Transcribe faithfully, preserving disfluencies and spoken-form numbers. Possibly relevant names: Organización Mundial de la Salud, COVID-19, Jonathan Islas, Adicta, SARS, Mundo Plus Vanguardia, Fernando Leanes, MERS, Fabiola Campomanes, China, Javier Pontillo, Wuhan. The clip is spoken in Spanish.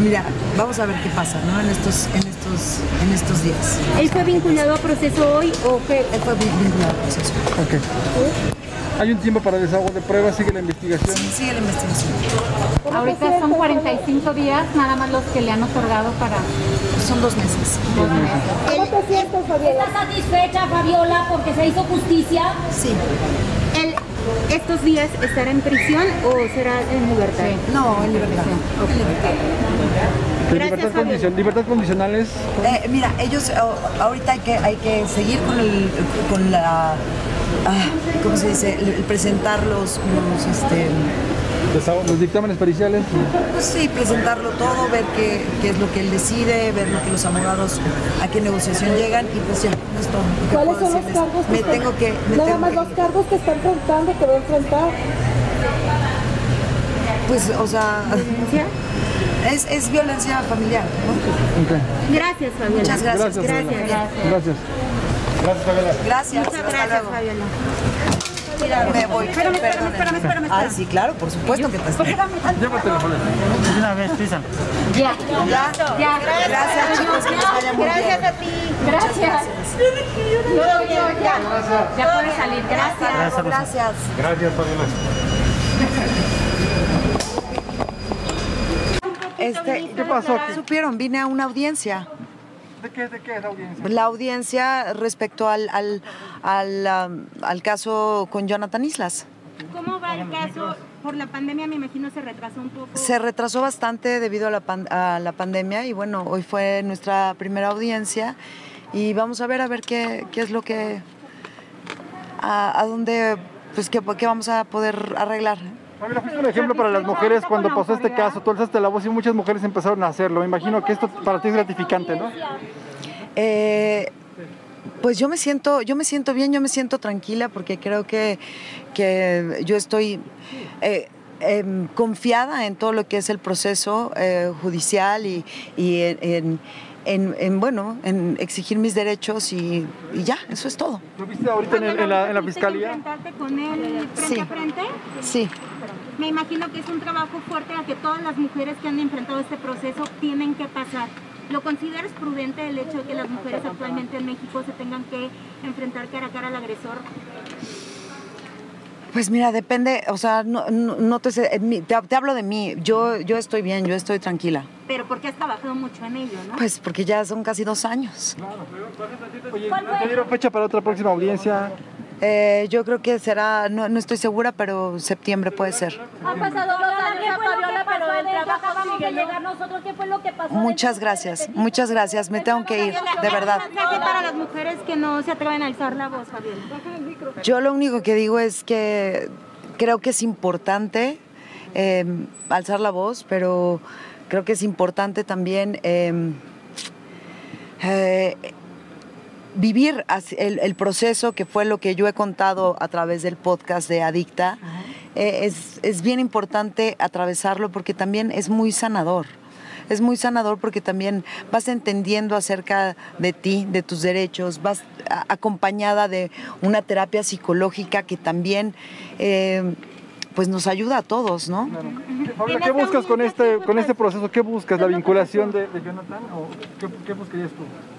mira, vamos a ver qué pasa, ¿no? En estos, en estos, en estos días. ¿Él fue vinculado a proceso hoy o qué? Él fue vinculado a proceso. Okay. ¿Hay un tiempo para desahogo de pruebas? ¿Sigue la investigación? Sí, sigue la investigación. Ahorita son cuarenta y cinco días, nada más los que le han otorgado para... Son dos meses. Dos meses. ¿Cómo te sientes, Fabiola? ¿Estás satisfecha, Fabiola, porque se hizo justicia? Sí. ¿El, estos días estará en prisión o será en libertad? Sí. No, en libertad. Okay. En libertad. Gracias, libertad, condicion ¿Libertad condicional es? Eh, mira, ellos oh, ahorita hay que, hay que seguir con, el, con la... Ah, ¿cómo se dice? El, el presentar los, los, este, los dictámenes periciales. Pues sí, presentarlo todo, ver qué, qué es lo que él decide, ver lo que los abogados a qué negociación llegan y pues ya, no es todo. ¿Cuáles son los cargos que me están, tengo que, me nada tengo más que... los cargos que está enfrentando, que va a enfrentar? Pues, o sea... ¿Violencia? Es, es violencia familiar, ¿no? Okay. Gracias, Fabiola. Muchas gracias. Gracias. Gracias. gracias. gracias. Gracias, Fabiola. Gracias. Muchas gracias, Fabiola. Mira, me voy. Espérame, espérame, espérame, espérame. Ah, sí, claro, por supuesto que te estoy. Llévatelo, Fabiola. Una vez, prisa. Ya. Ya. Ya. Gracias, chicos, que les vaya muy bien. Gracias a ti. Gracias. No, no, ya. Ya puedes salir. Gracias. Gracias. Gracias, Fabiola. Este, ¿qué pasó? Supieron, vine a una audiencia. ¿De qué, de qué es la audiencia? La audiencia respecto al, al, al, um, al caso con Jonathan Islas. ¿Cómo va el caso? Por la pandemia me imagino se retrasó un poco. Se retrasó bastante debido a la, pan, a la pandemia y bueno, hoy fue nuestra primera audiencia y vamos a ver a ver qué, qué es lo que... a, a dónde, pues qué, qué vamos a poder arreglar. Fabiola, fuiste un ejemplo para las mujeres cuando pasó este caso, tú alzaste la voz y muchas mujeres empezaron a hacerlo. Me imagino que esto para ti es gratificante, ¿no? Eh, pues yo me siento, yo me siento bien, yo me siento tranquila porque creo que, que yo estoy eh, eh, confiada en todo lo que es el proceso eh, judicial y, y en, en En, en, bueno, en exigir mis derechos y, y ya, eso es todo. ¿Lo viste ahorita en, el, en, la, en la fiscalía? ¿Enfrentarte con él frente sí. a frente? Sí. Me imagino que es un trabajo fuerte a que todas las mujeres que han enfrentado este proceso tienen que pasar. ¿Lo consideras prudente el hecho de que las mujeres actualmente en México se tengan que enfrentar cara a cara al agresor? Pues mira, depende, o sea, no, no, no te, sé, te, te hablo de mí, yo, yo estoy bien, yo estoy tranquila. Pero ¿por qué has trabajado mucho en ello, no? Pues porque ya son casi dos años. Oye, ¿te dieron fecha para otra próxima audiencia? Eh, yo creo que será, no, no estoy segura, pero septiembre puede ser. Han pasado dos años, Fabiola, pero el trabajo sigue. Llegar nosotros, ¿qué fue lo que pasó? Muchas gracias, muchas gracias, me tengo que ir, de verdad. ¿Qué mensaje para las mujeres que no se atreven a alzar la voz, Fabiola? Yo lo único que digo es que creo que es importante eh, alzar la voz, pero creo que es importante también... Eh, eh, vivir el, el proceso, que fue lo que yo he contado a través del podcast de Adicta, eh, es, es bien importante atravesarlo porque también es muy sanador. Es muy sanador porque también vas entendiendo acerca de ti, de tus derechos, vas a, acompañada de una terapia psicológica que también eh, pues nos ayuda a todos, ¿no? Claro. Fabiola, ¿qué buscas con este, con este proceso? ¿Qué buscas? ¿La vinculación de, de Jonathan? ¿O qué, qué buscarías tú?